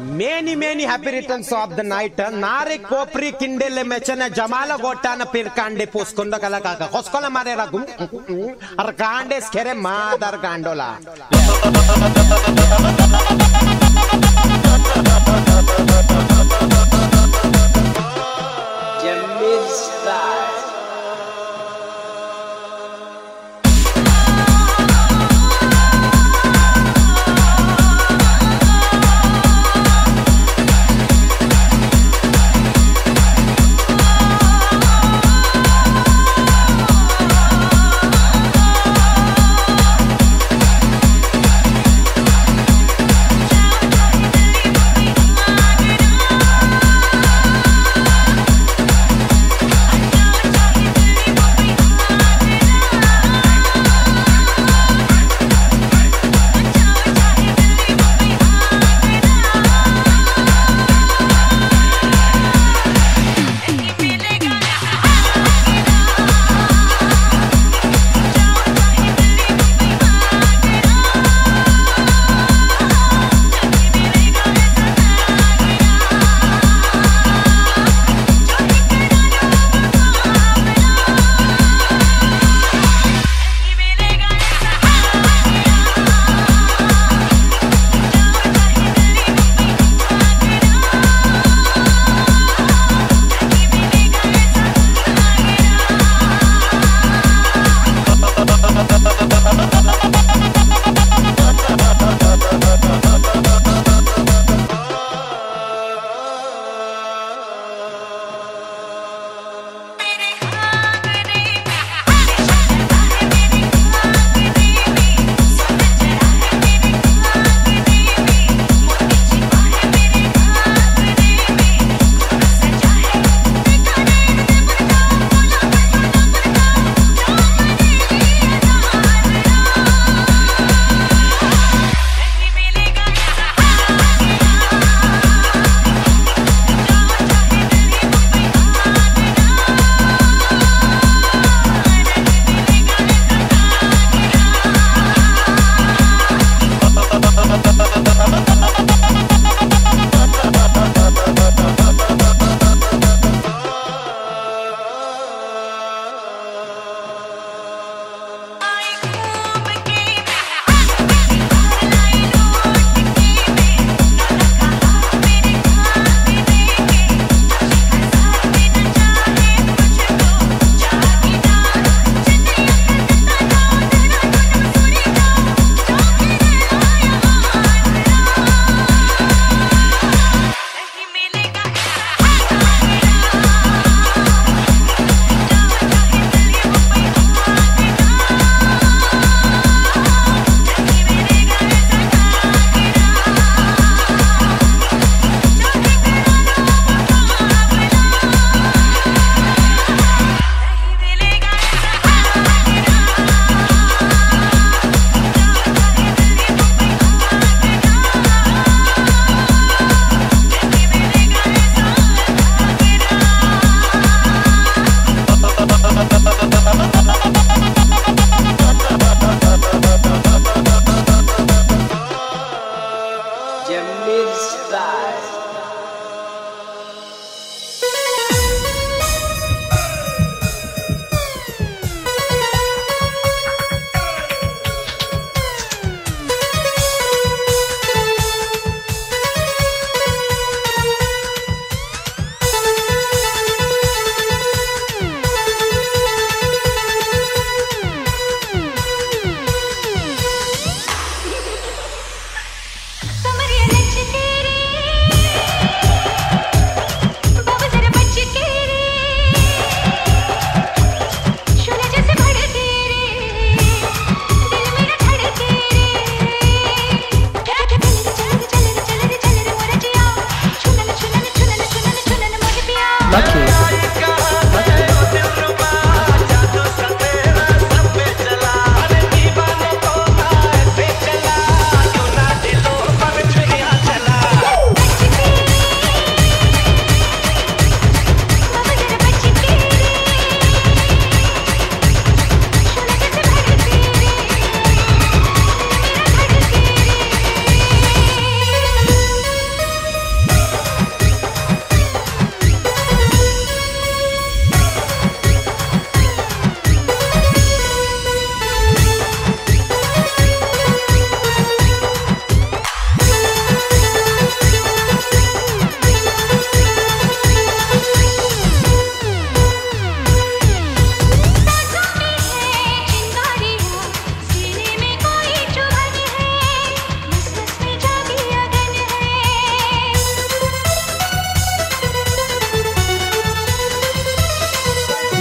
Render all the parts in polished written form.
Many many happy returns of the night नारे कोपरी किंडेले मेचने जमाला गोटाना पिर कांडे पोस्कोंडा कला काका खोस्कोला मारे रगुम अर कांडे स्केरे मादर कांडोला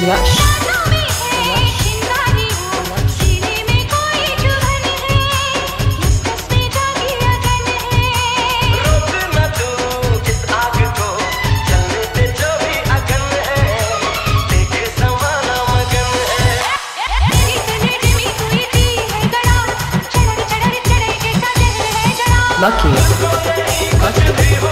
rush lucky rush lucky rush lucky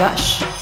rush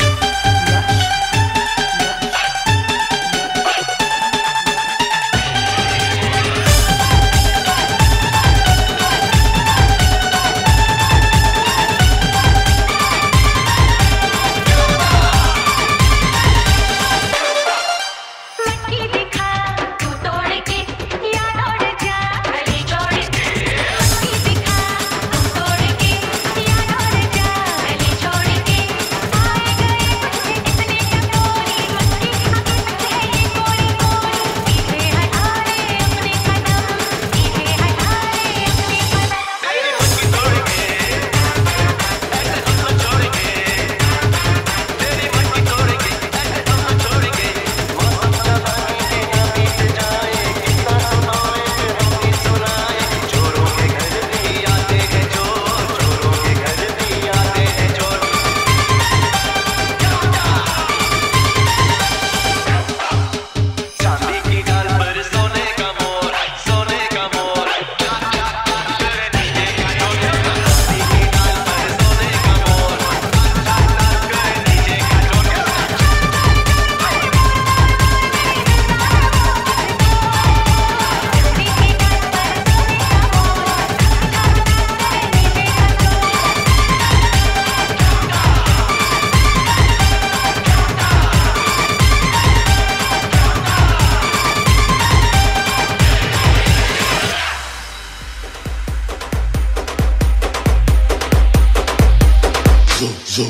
G.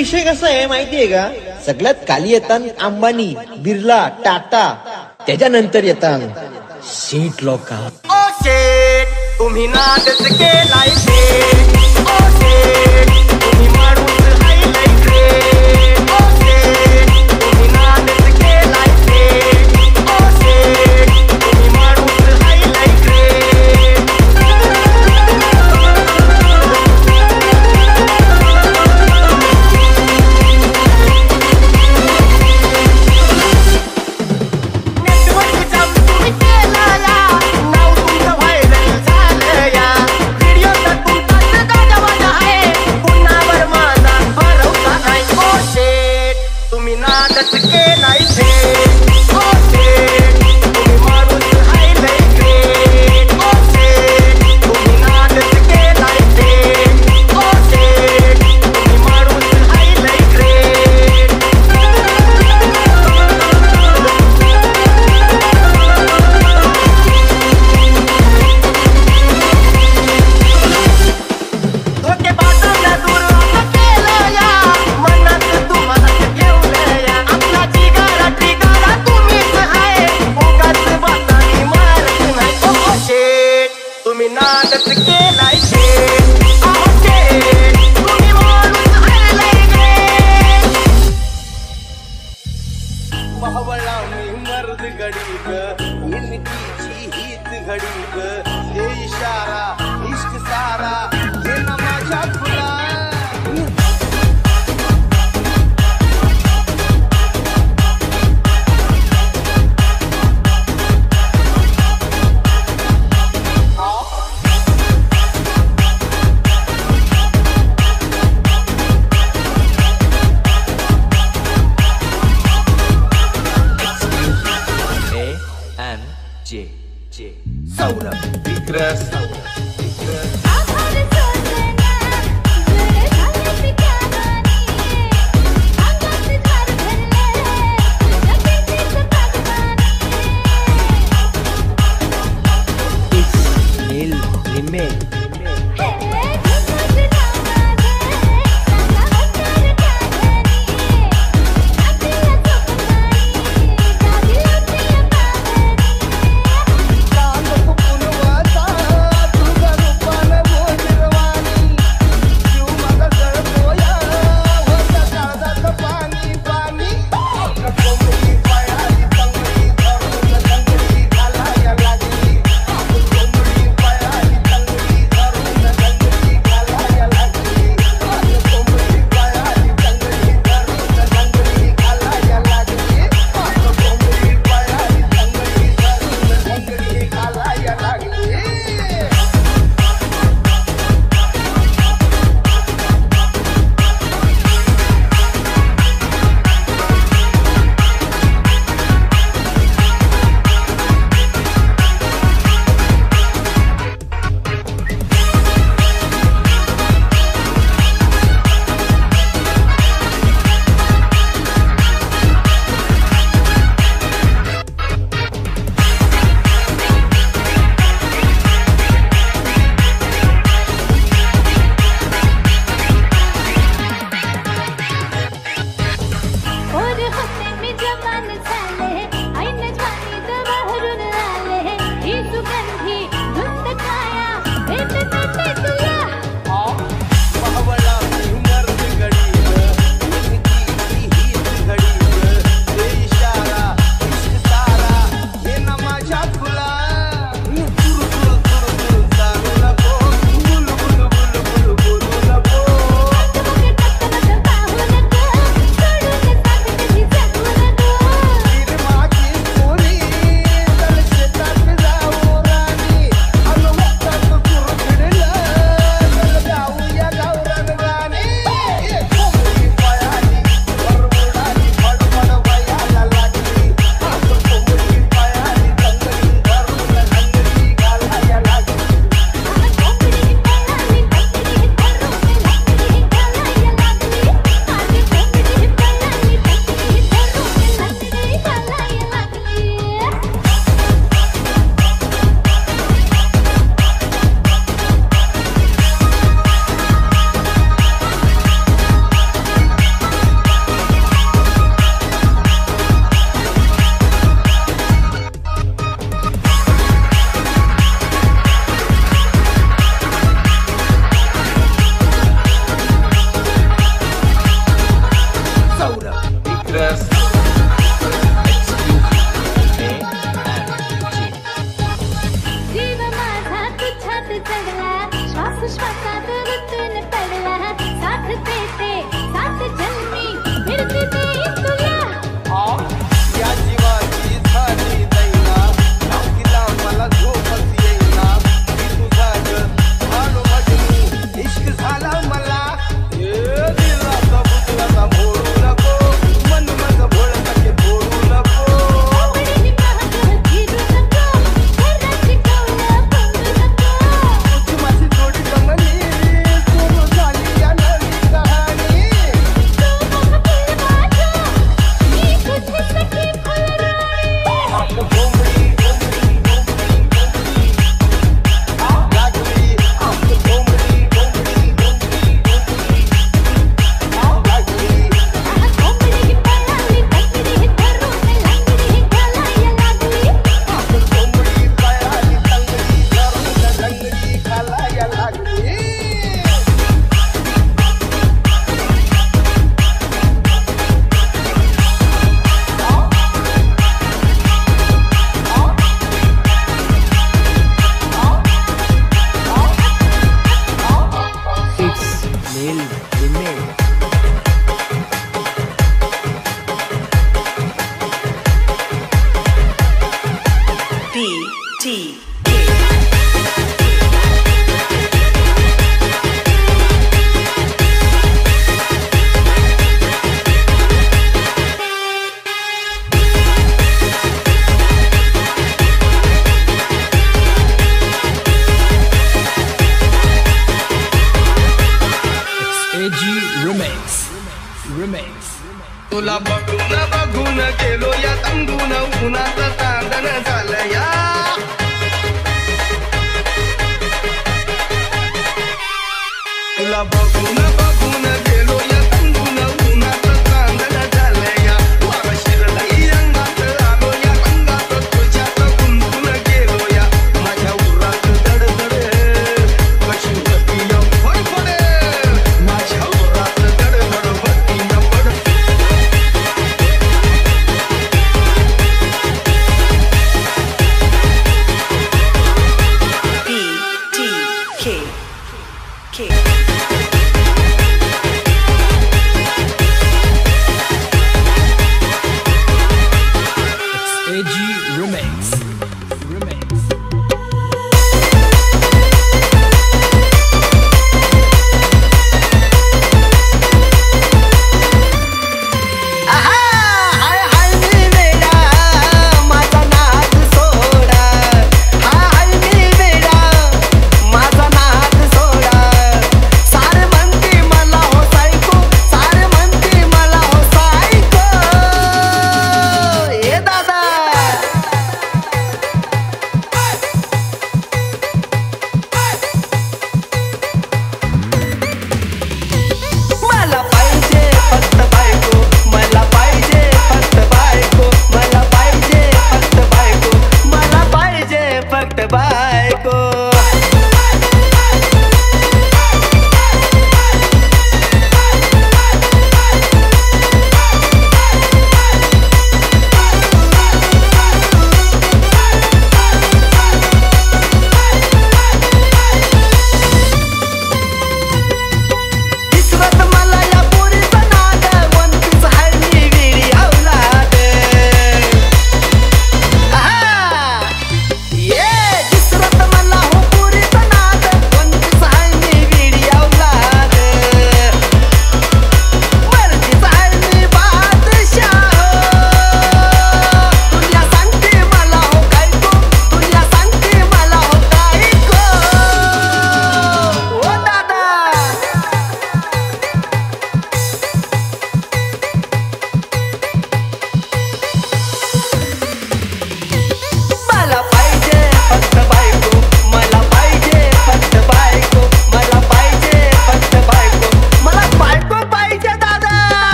विषय कसा आहे माहिती आहे का? सगळ्यात खाली येतात अंबानी, बिर्ला, टाटा, त्याच्यानंतर येतात सीट लोक. ओ शेट तुम्ही नादच केलाय शेट. ओ शेट तुम्ही माणूस हायलाइट रे. ओ शेट तुम्ही नादच केलाय शेट. ओ शेट तुम्ही माणूस हायलाइट रे.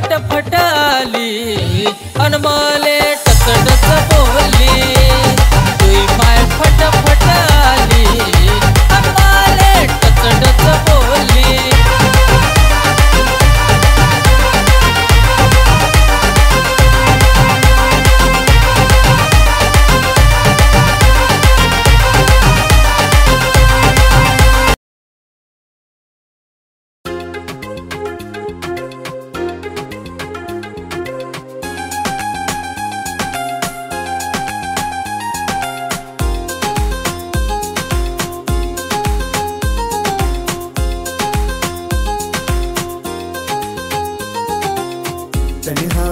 फटफटाली अनमोले टकटक बोली तुई माय फटफटाली अनमोले टकटक बोली तन्हा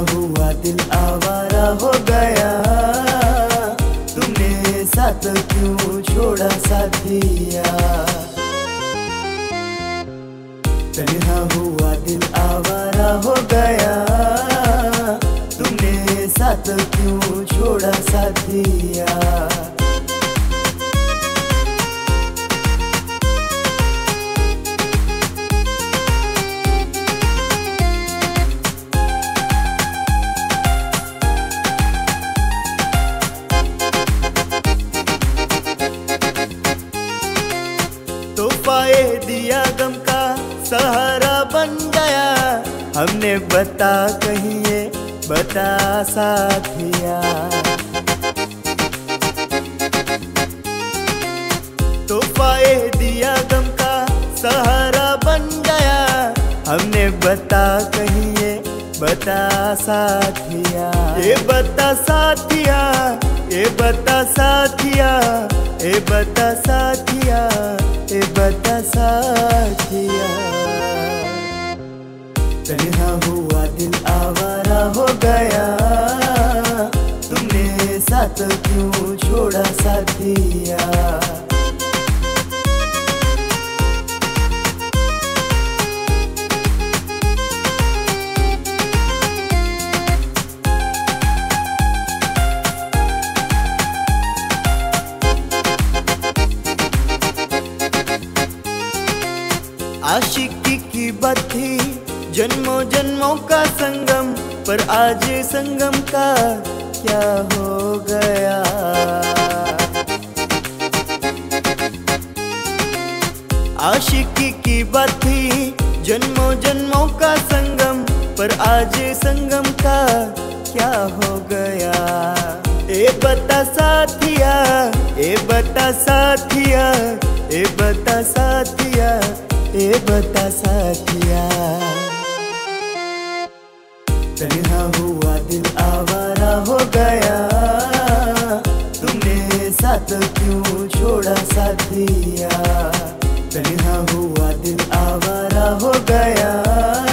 हुआ दिल आवारा हो गया।